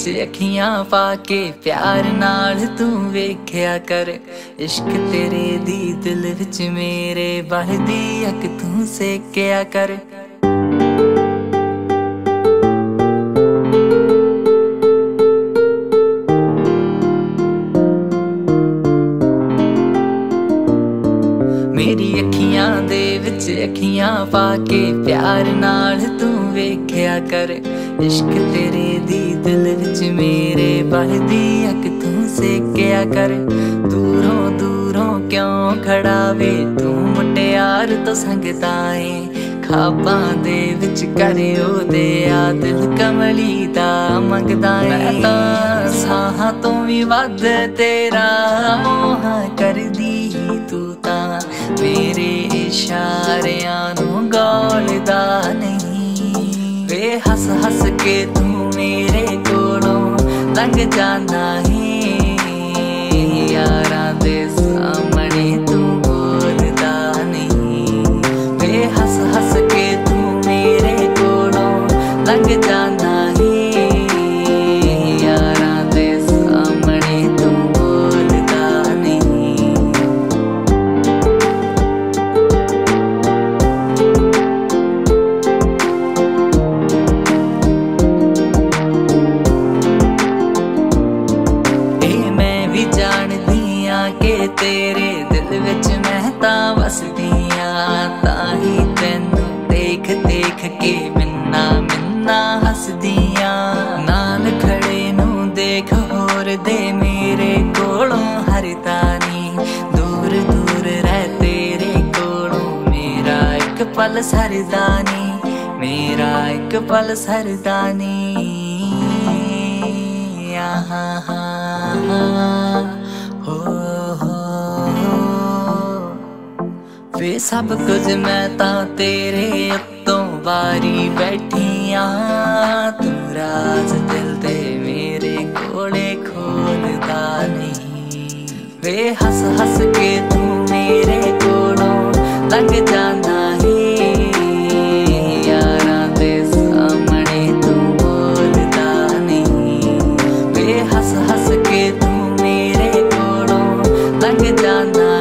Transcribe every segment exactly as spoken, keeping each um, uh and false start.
विच अखियां पा के प्यार नाल तू वेख्या कर। इश्क तेरे दी दिल विच मेरे बहदी अख तू सेक्या कर। मेरी अखियां दे विच अखियां पा के प्यार नाल तू वेख्या कर। इश्क तेरे दी दिल विच मेरे बहदी अख तू सेक्या कर। दूरों दूरों क्यों खड़ावे तू मुटियार तो संगता है। खाबां दे विच करे ओदे आ दिल कमली दा मंगदा है। मैं तां साहां तों वी वध तेरा मोहा करदी तू तां मेरे इशारियां नूं गौलदा नहीं। वे हस हस के तू मेरे कोलों लंघ जाना है। यारां दे सामने तू बोलदा नहीं। वे हस हस के तू मेरे कोलों लंघ जाना है। यारां दे सामने तू बोलदा नहीं। तेरे दिल विच मैं तां वसदियां, ताही तैनू देख देख के मिन्ना मिन्ना हसदियां। नाल खड़े नू देख होर दे मेरे कोलों हरदा नहीं। दूर दूर रह तेरे कोलों मेरा एक पल सरदा नहीं। मेरा एक पल सरदा नहीं। आहा हा हो वे सब कुछ मैं तां तेरे उत्तों बारी बैठिया। तू राज दिल दे मेरे कोले खोलदा नहीं। वे हस हस के तू मेरे कोलों लंघ जाना है। यारां दे सामने तू बोलदा नहीं। वे हस हस के तू मेरे कोलों लंघ जाना है।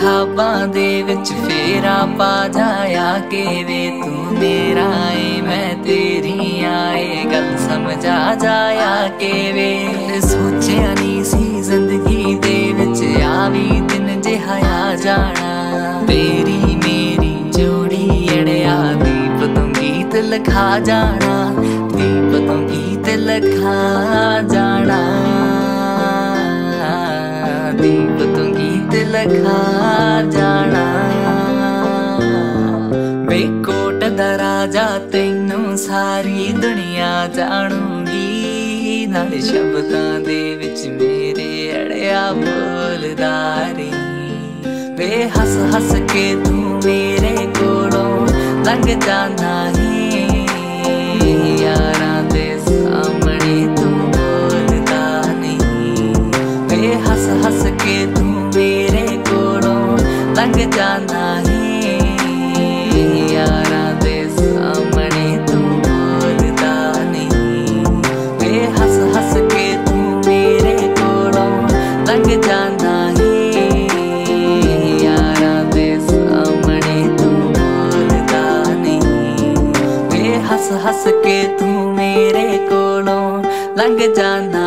खाबां दे विच फेरा पा जाया के वे तू मेरा है मैं तेरी आए। गल समझा जाया के वे सोचया नहीं सी जिंदगी दे विच आवी दिन जिहा आ जाना। तेरी मेरी जोड़ी अड़िया दीप तों गीत लिखा जाना। दीप तों गीत लिखा जाना। दीप तों गीत लिखा जाना। वे कोट दा राजा तैनू सारी दुनिया जानूगी। नाल शब्दां दे विच मेरे अड़िया बोलदा रही। वे हस हस के तू मेरे कोलों लंघ जाना है। यारां दे सामने तू बोलदा नहीं। वे हस हस के तू मेरे कोलों लंघ जाना है। यारां दे सामने तू बोलदा नहीं। वे हस हस के तू मेरे कोलों लंघ जाना है। यारां दे सामने तू बोलदा नहीं। वे हस हस के तू मेरे कोलों लंघ जाना।